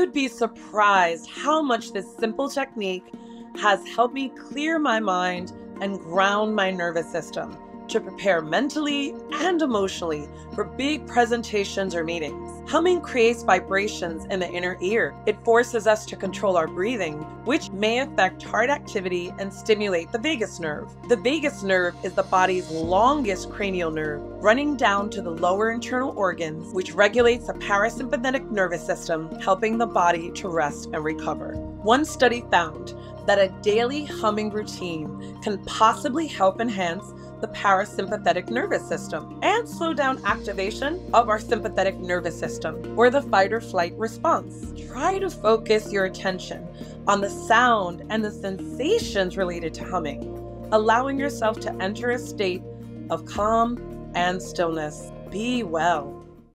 You'd be surprised how much this simple technique has helped me clear my mind and ground my nervous system to prepare mentally and emotionally for big presentations or meetings. Humming creates vibrations in the inner ear. It forces us to control our breathing, which may affect heart activity and stimulate the vagus nerve. The vagus nerve is the body's longest cranial nerve, running down to the lower internal organs, which regulates the parasympathetic nervous system, helping the body to rest and recover. One study found that a daily humming routine can possibly help enhance the parasympathetic nervous system and slow down activation of our sympathetic nervous system, or the fight or flight response. Try to focus your attention on the sound and the sensations related to humming, allowing yourself to enter a state of calm and stillness. Be well.